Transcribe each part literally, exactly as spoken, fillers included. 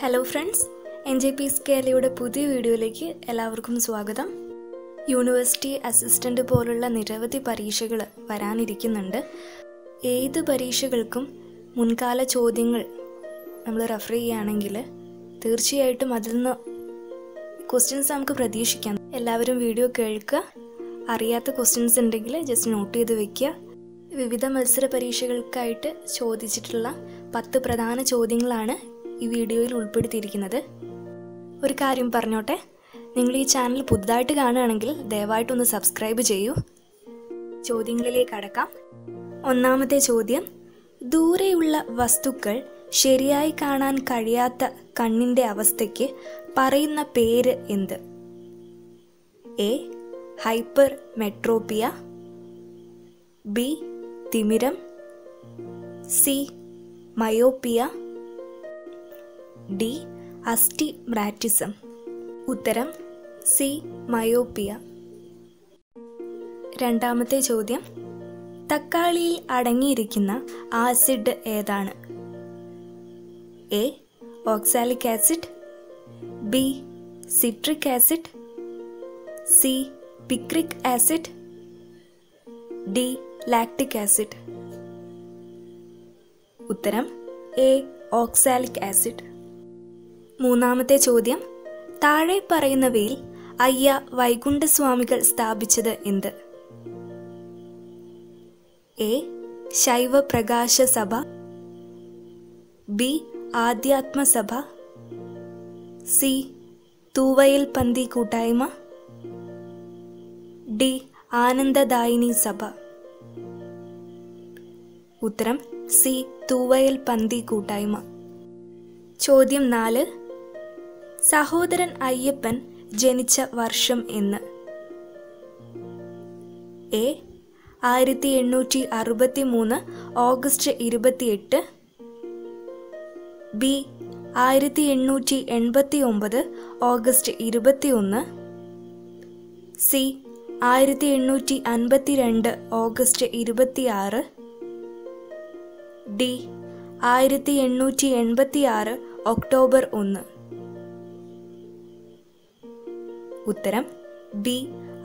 Hello friends, N J P സ്കെയിലയുടെ പുതിയ വീഡിയോയിലേക്ക് എല്ലാവർക്കും സ്വാഗതം. യൂണിവേഴ്സിറ്റി അസിസ്റ്റൻ്റ് പോലുള്ള നിരവധി പരീക്ഷകൾ വരാനിരിക്കുന്നുണ്ട്. ഏത് പരീക്ഷകൾക്കും മുൻകാല ചോദ്യങ്ങൾ നമ്മൾ റെഫർ ചെയ്യുകയാണെങ്കിൽ തീർച്ചയായിട്ടും അതിൽ നിന്ന് ക്വസ്റ്റ്യൻസ് നമുക്ക് പ്രതീക്ഷിക്കാം. എല്ലാവരും വീഡിയോ കേൾക്കുക. അറിയാത്ത ക്വസ്റ്റ്യൻസ് ഉണ്ടെങ്കിൽ ജസ്റ്റ് നോട്ട് ചെയ്ത് വയ്ക്കുക. വിവിധ മത്സര പരീക്ഷകൾക്കായിട്ട് ചോദിച്ചിട്ടുള്ള പത്ത് പ്രധാന ചോദ്യങ്ങളാണ് ഈ വീഡിയോയിൽ ഉൾപ്പെടുത്തിയിരിക്കുന്നത്. ഒരു കാര്യം പറഞ്ഞോട്ടെ, നിങ്ങൾ ഈ ചാനൽ പുതുതായിട്ട് കാണുകയാണെങ്കിൽ ദയവായിട്ടൊന്ന് സബ്സ്ക്രൈബ് ചെയ്യൂ. ചോദ്യങ്ങളിലേക്ക് കടക്കാം. ഒന്നാമത്തെ ചോദ്യം, ദൂരെയുള്ള വസ്തുക്കൾ ശരിയായി കാണാൻ കഴിയാത്ത കണ്ണിൻ്റെ അവസ്ഥയ്ക്ക് പറയുന്ന പേര് എന്ത്? എ ഹൈപ്പർ മെട്രോപ്പിയ, ബി തിമിരം, സി മയോപ്പിയ, ഡി അസ്റ്റിമ്രാറ്റിസം. ഉത്തരം സി മയോപ്പിയ. രണ്ടാമത്തെ ചോദ്യം, തക്കാളിയിൽ അടങ്ങിയിരിക്കുന്ന ആസിഡ് ഏതാണ്? A oxalic acid, B citric acid, C picric acid, D lactic acid. ഉത്തരം എ ഓക്സാലിക് ആസിഡ്. മൂന്നാമത്തെ ചോദ്യം, താഴെ പറയുന്നവയിൽ അയ്യ വൈകുണ്ഠസ്വാമികൾ സ്ഥാപിച്ചത് എന്ത്? എ ശൈവ പ്രകാശ സഭ, ബി ആധ്യാത്മസഭ, സി തൂവയിൽ പന്തി കൂട്ടായ്മ, ഡി ആനന്ദദായിനി സഭ. ഉത്തരം സി തൂവയിൽ പന്തി കൂട്ടായ്മ. ചോദ്യം നാല്, സഹോദരൻ അയ്യപ്പൻ ജനിച്ച വർഷം എന്ന്? എ ആയിരത്തി എണ്ണൂറ്റി അറുപത്തി മൂന്ന് ഓഗസ്റ്റ് ഇരുപത്തിയെട്ട്, ബി ആയിരത്തി എണ്ണൂറ്റി എൺപത്തി ഒമ്പത് ഓഗസ്റ്റ് ഇരുപത്തിയൊന്ന്, സി ആയിരത്തി എണ്ണൂറ്റി അൻപത്തി രണ്ട് ഓഗസ്റ്റ് ഇരുപത്തിയാറ്, ഡി ആയിരത്തി എണ്ണൂറ്റി എൺപത്തി ആറ് ഒക്ടോബർ ഒന്ന്. ഉത്തരം ബി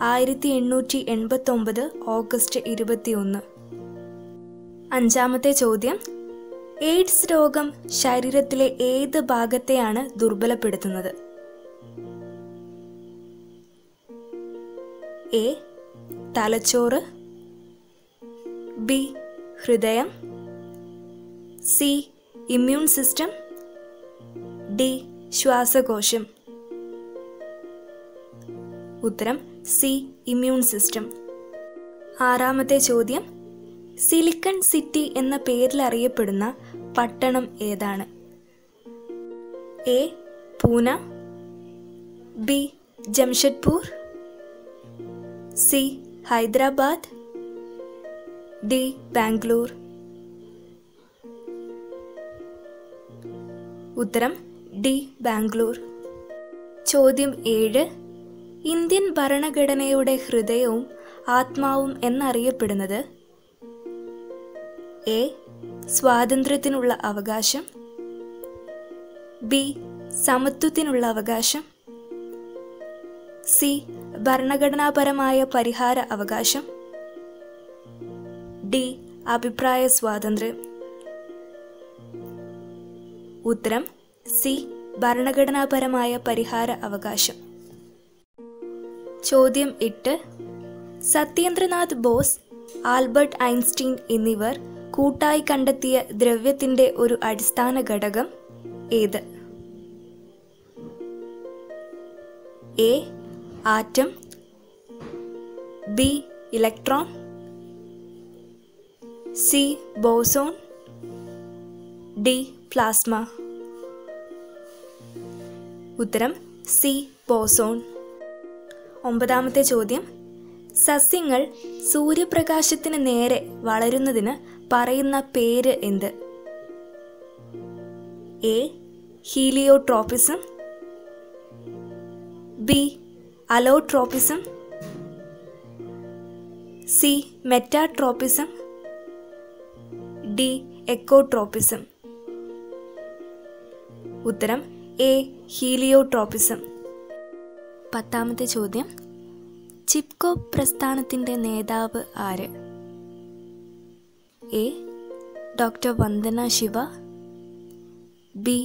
ആയിരത്തി എണ്ണൂറ്റി എൺപത്തി ഒമ്പത് ഓഗസ്റ്റ് ഇരുപത്തിയൊന്ന്. അഞ്ചാമത്തെ ചോദ്യം, എയ്ഡ്സ് രോഗം ശരീരത്തിലെ ഏത് ഭാഗത്തെയാണ് ദുർബലപ്പെടുത്തുന്നത്? എ തലച്ചോറ്, ബി ഹൃദയം, സി ഇമ്മ്യൂൺ സിസ്റ്റം, ഡി ശ്വാസകോശം. ഉത്തരം സി ഇമ്മ്യൂൺ സിസ്റ്റം. ആറാമത്തെ ചോദ്യം, സിലിക്കൺ സിറ്റി എന്ന പേരിൽ അറിയപ്പെടുന്ന പട്ടണം ഏതാണ്? A Pune, B Jamshedpur, C Hyderabad, D Bangalore. ഉത്തരം ഡി ബാംഗ്ലൂർ. ചോദ്യം ഏഴ്, ഇന്ത്യൻ ഭരണഘടനയുടെ ഹൃദയവും ആത്മാവും എന്നറിയപ്പെടുന്നത്? എ സ്വാതന്ത്ര്യത്തിനുള്ള അവകാശം, ബി സമത്വത്തിനുള്ള അവകാശം, സി ഭരണഘടനാപരമായ പരിഹാര അവകാശം, ഡി അഭിപ്രായ സ്വാതന്ത്ര്യം. ഉത്തരം സി ഭരണഘടനാപരമായ പരിഹാര അവകാശം. ചോദ്യം എട്ട്, സത്യേന്ദ്രനാഥ് ബോസ്, ആൽബർട്ട് ഐൻസ്റ്റീൻ എന്നിവർ കൂട്ടായി കണ്ടെത്തിയ ദ്രവ്യത്തിന്റെ ഒരു അടിസ്ഥാന ഘടകം ഏത്? A atom, B electron, C boson, D plasma. ഉത്തരം സി ബോസോൺ. ഒമ്പതാമത്തെ ചോദ്യം, സസ്യങ്ങൾ സൂര്യപ്രകാശത്തിന് നേരെ വളരുന്നതിന് പറയുന്ന പേര് എന്ത്? A heliotropism, B allotropism, C metatropism, D ecotropism. ഉത്തരം എ ഹീലിയോട്രോപിസം. പത്താമത്തെ ചോദ്യം, ചിപ്കോ പ്രസ്ഥാനത്തിൻ്റെ നേതാവ് ആര്? A doctor Vandana Shiva, B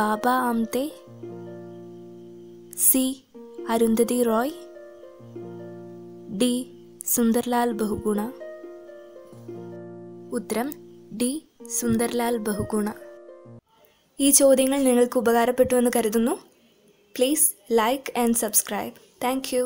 Baba Amte, C Arundhati Roy, D Sunderlal Bahuguna. ഉത്തരം ഡി സുന്ദർലാൽ ബഹുഗുണ. ഈ ചോദ്യങ്ങൾ നിങ്ങൾക്ക് ഉപകാരപ്പെട്ടുവെന്ന് കരുതുന്നു. Please like and subscribe. Thank U.